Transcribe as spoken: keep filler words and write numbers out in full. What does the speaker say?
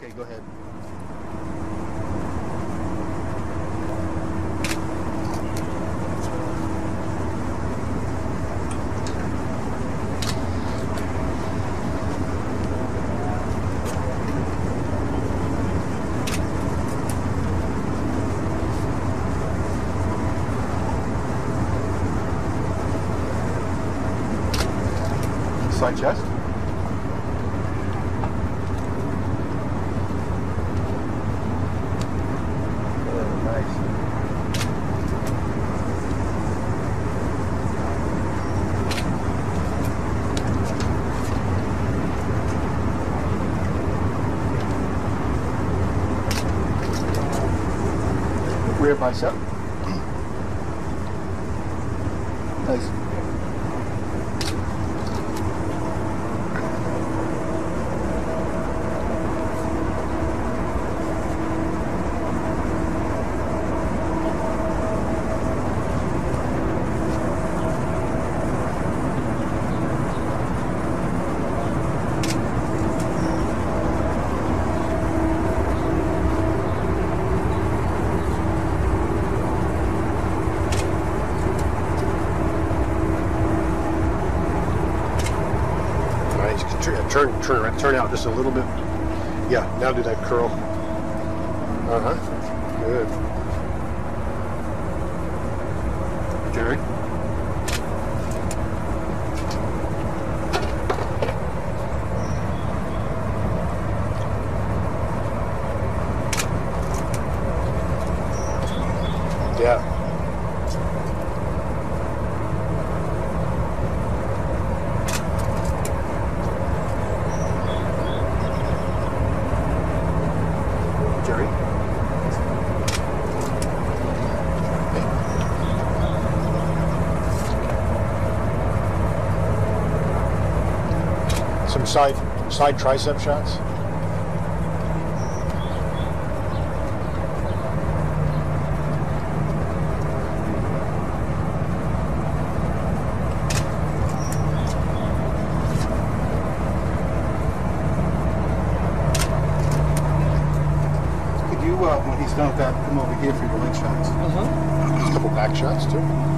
Okay, go ahead. Side chest. Nice. Rear bicep. Nice. Turn, turn, turn out just a little bit. Yeah, now do that curl. Uh huh. Good. Gerri. Yeah. Some side side tricep shots. Could you, uh, when he's done with that, come over here for your leg shots? Uh-huh. A couple back shots too.